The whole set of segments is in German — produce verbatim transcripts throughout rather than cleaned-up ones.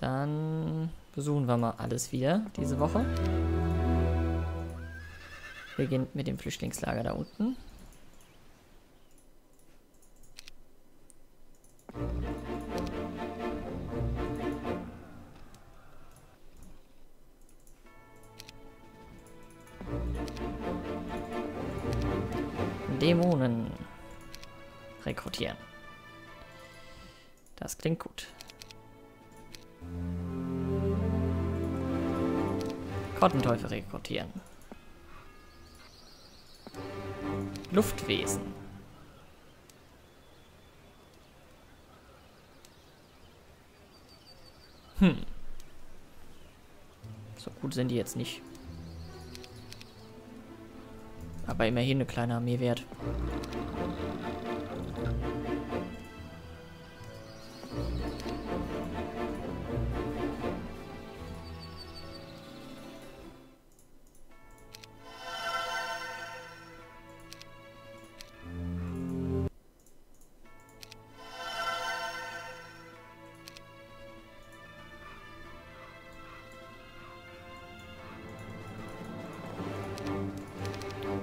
Dann besuchen wir mal alles wieder diese Woche. Wir gehen mit dem Flüchtlingslager da unten. Dämonen rekrutieren. Das klingt gut. Grottenteufel rekrutieren. Luftwesen. Hm. So gut sind die jetzt nicht. Aber immerhin eine kleine Armee wert.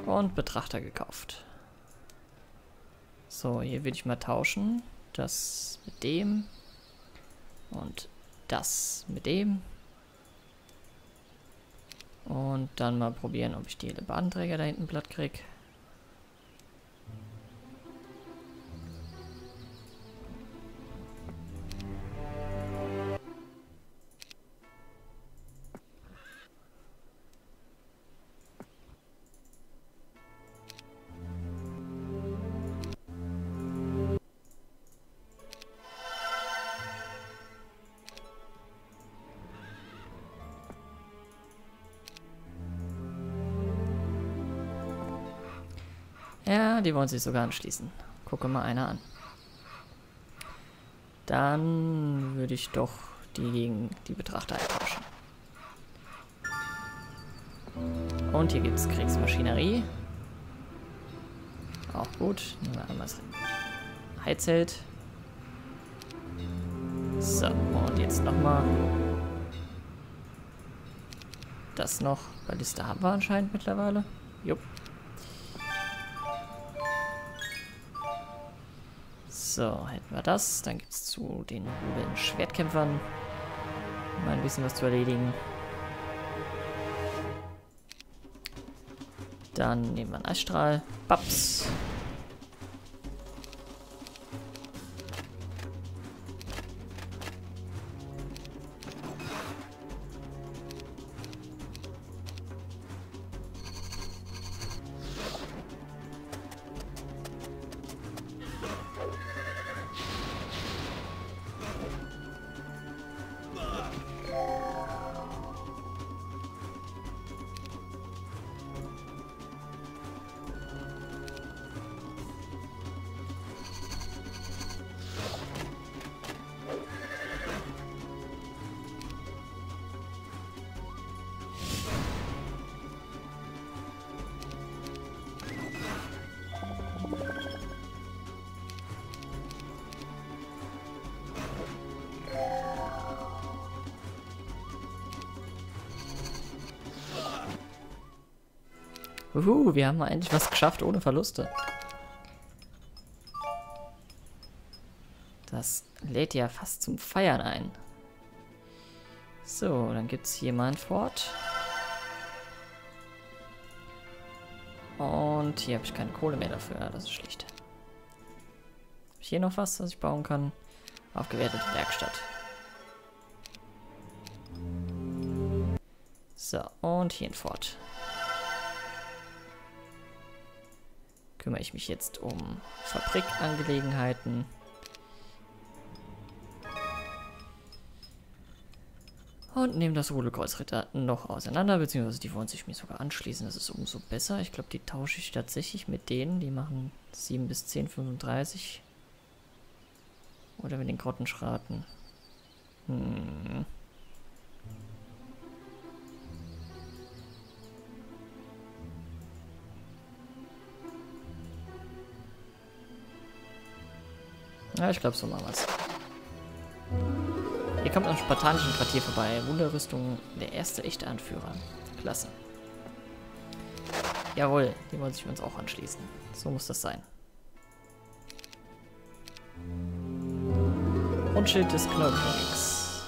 Und Betrachter gekauft. So, hier will ich mal tauschen. Das mit dem. Und das mit dem. Und dann mal probieren, ob ich die Elebadenträger da hinten platt kriege. Ja, die wollen sich sogar anschließen. Gucke mal einer an. Dann würde ich doch die gegen die Betrachter eintauschen. Und hier gibt es Kriegsmaschinerie. Auch gut. Nehmen wir einmal das Heizelt. So, und jetzt nochmal. Das noch. Balliste haben wir anscheinend mittlerweile. Jupp. So, hätten wir das. Dann gibt es zu den Rubeln Schwertkämpfern mal ein bisschen was zu erledigen. Dann nehmen wir einen Eisstrahl. Babs. Uhu, wir haben eigentlich was geschafft ohne Verluste. Das lädt ja fast zum Feiern ein. So, dann gibt es hier mal ein Fort. Und hier habe ich keine Kohle mehr dafür. Das ist schlecht. Habe ich hier noch was, was ich bauen kann? Aufgewertete Werkstatt. So, und hier ein Fort. Kümmere ich mich jetzt um Fabrikangelegenheiten. Und nehme das Rudelkreuzritter noch auseinander, beziehungsweise die wollen sich mir sogar anschließen. Das ist umso besser. Ich glaube, die tausche ich tatsächlich mit denen. Die machen sieben bis zehn, fünfunddreißig. Oder mit den Grottenschraten. Hm. Ja, ich glaube, so machen wir es. Ihr kommt am spartanischen Quartier vorbei. Wunderrüstung, der erste echte Anführer. Klasse. Jawohl, die wollen sich uns auch anschließen. So muss das sein. Grundschild des Knochenkönigs.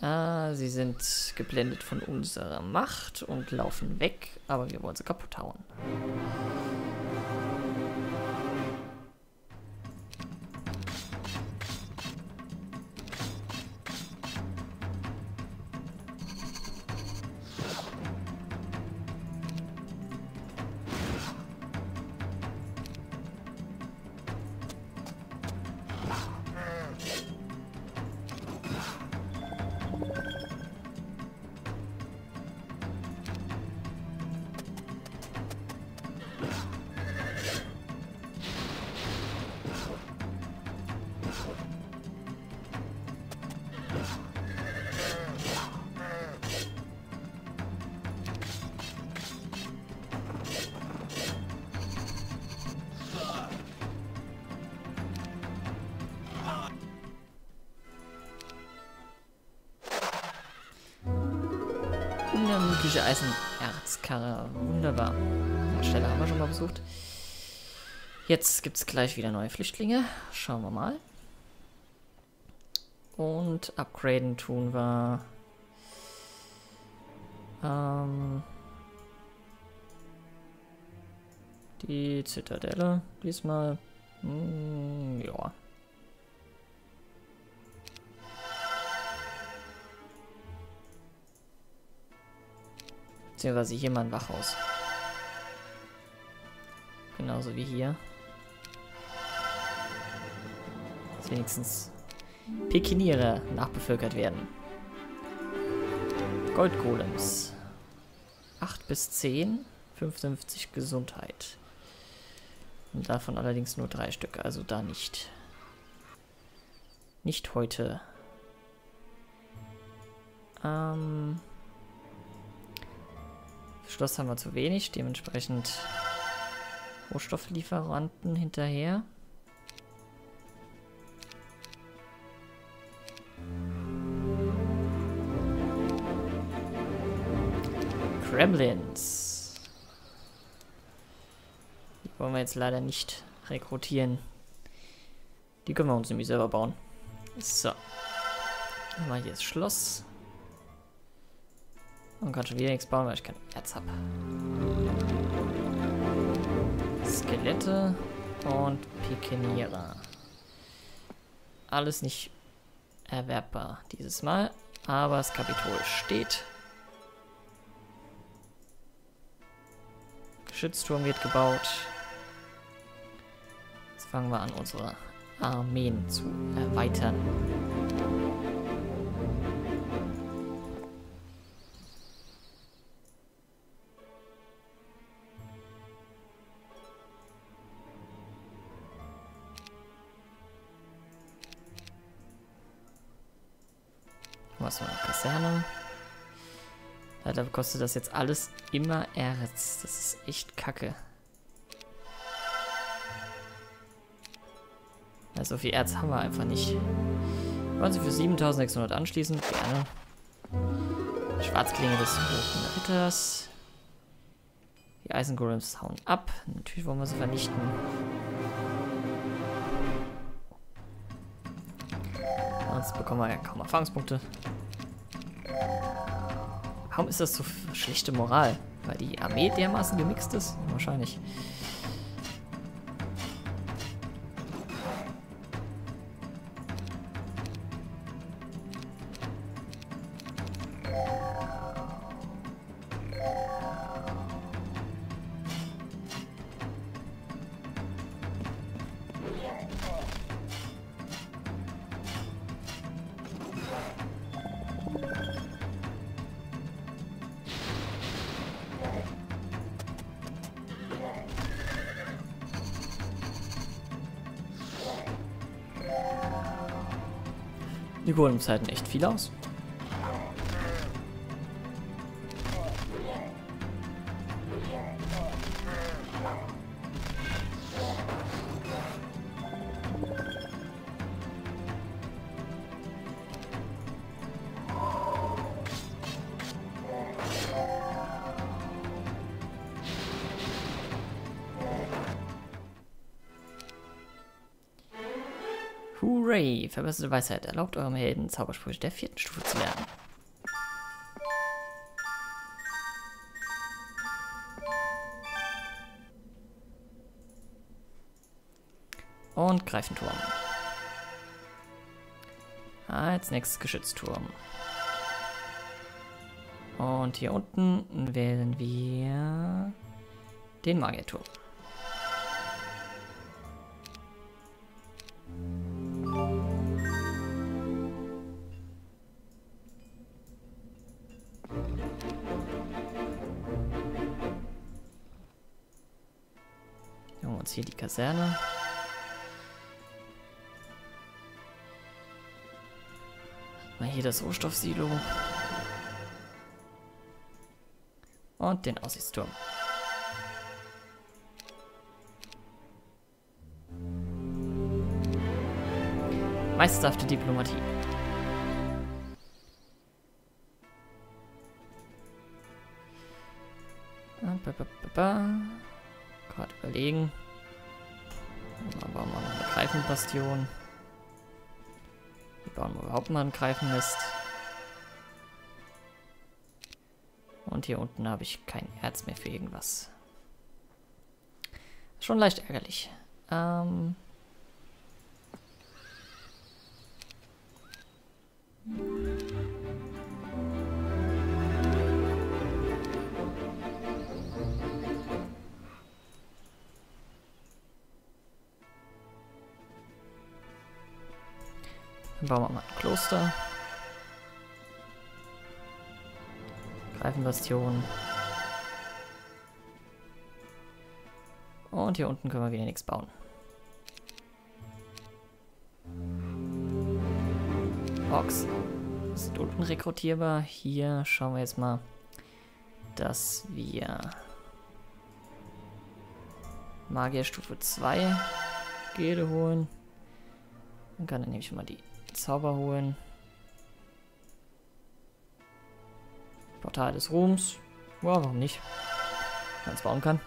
Ah, sie sind geblendet von unserer Macht und laufen weg, aber wir wollen sie kaputt hauen. Unermüdliche Eisenerzkarre. Wunderbar. Die Stelle haben wir schon mal besucht. Jetzt gibt es gleich wieder neue Flüchtlinge. Schauen wir mal. Und upgraden tun wir. Ähm, die Zitadelle diesmal. Hm, ja. Beziehungsweise hier mal ein Wachhaus. Genauso wie hier. Dass wenigstens Pekiniere nachbevölkert werden. Goldgolems. acht bis zehn. fünfundfünfzig Gesundheit. Und davon allerdings nur drei Stück. Also da nicht. Nicht heute. Ähm... Schloss haben wir zu wenig, dementsprechend Rohstofflieferanten hinterher. Kremlins. Die wollen wir jetzt leider nicht rekrutieren. Die können wir uns nämlich selber bauen. So. Mal hier das Schloss. Man kann schon wieder nichts bauen, weil ich kein Erz habe. Skelette und Pekiniere. Alles nicht erwerbbar dieses Mal, aber das Kapitol steht. Geschützturm wird gebaut. Jetzt fangen wir an, unsere Armeen zu erweitern. Was war eine Kaserne? Leider kostet das jetzt alles immer Erz. Das ist echt kacke. Also viel Erz haben wir einfach nicht. Wollen Sie für siebentausendsechshundert anschließen? Gerne. Schwarzklinge des roten Ritters. Die Eisengolems hauen ab. Natürlich wollen wir sie vernichten. Sonst bekommen wir ja kaum Erfahrungspunkte. Warum ist das so schlechte Moral? Weil die Armee dermaßen gemixt ist? Wahrscheinlich. Die Golems halten echt viel aus. Hooray! Verbesserte Weisheit. Erlaubt eurem Helden, Zaubersprüche der vierten Stufe zu lernen. Und Greifenturm. Als nächstes Geschützturm. Und hier unten wählen wir den Magierturm. Wir holen uns hier die Kaserne. Mal hier das Rohstoffsilo. Und den Aussichtsturm. Meisterhafte Diplomatie. Gerade überlegen. Aber mal eine Greifenbastion. Wir bauen überhaupt mal einen Greifennest. Und hier unten habe ich kein Erz mehr für irgendwas. Schon leicht ärgerlich. Ähm Dann bauen wir mal ein Kloster. Greifenbastion. Und hier unten können wir wieder nichts bauen. Orks sind unten rekrutierbar. Hier schauen wir jetzt mal, dass wir Magier Stufe zwei Gilde holen. Dann kann er nämlich mal die Zauber holen. Portal des Ruhms. Boah, warum nicht? Wenn man es bauen kann.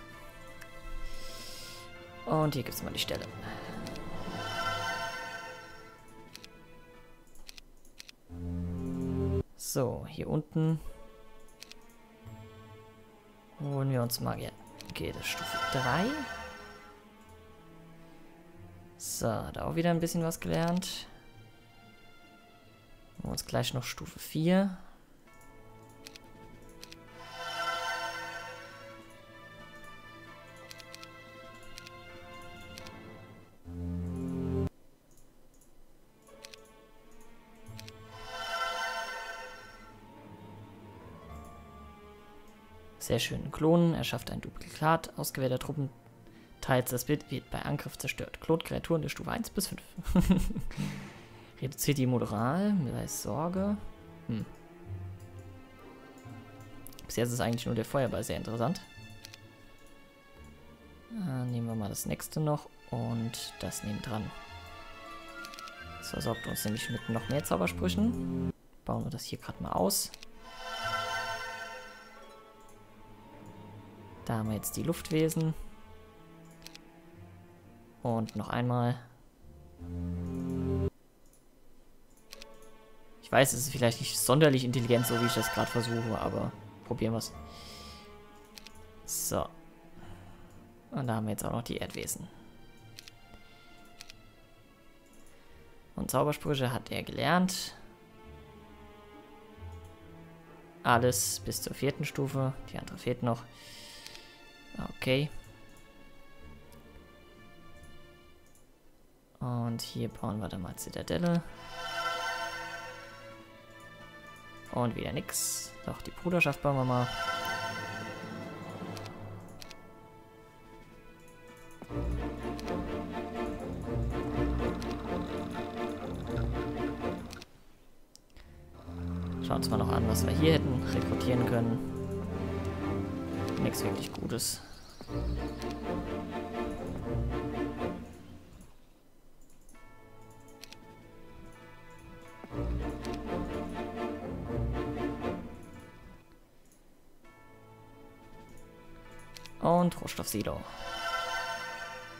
Und hier gibt es mal die Stelle. So, hier unten holen wir uns Magier. Okay, das ist Stufe drei. So, da auch wieder ein bisschen was gelernt. Holen wir uns gleich noch Stufe vier. Sehr schönen Klonen, erschafft ein Duplikat ausgewählter Truppen, teils das Bild wird bei Angriff zerstört. Klont Kreaturen der Stufe eins bis fünf. Reduziert die Moral, mir sei Sorge. Hm. Bis jetzt ist eigentlich nur der Feuerball sehr interessant. Dann nehmen wir mal das nächste noch und das neben dran. Das versorgt uns nämlich mit noch mehr Zaubersprüchen. Bauen wir das hier gerade mal aus. Da haben wir jetzt die Luftwesen. Und noch einmal. Ich weiß, es ist vielleicht nicht sonderlich intelligent, so wie ich das gerade versuche, aber probieren wir es. So. Und da haben wir jetzt auch noch die Erdwesen. Und Zaubersprüche hat er gelernt. Alles bis zur vierten Stufe. Die andere fehlt noch. Okay. Und hier bauen wir dann mal Zitadelle. Und wieder nix. Doch, die Bruderschaft bauen wir mal. Schauen uns mal noch an, was wir hier hätten rekrutieren können. Nichts wirklich Gutes. Und Rohstoffsilo.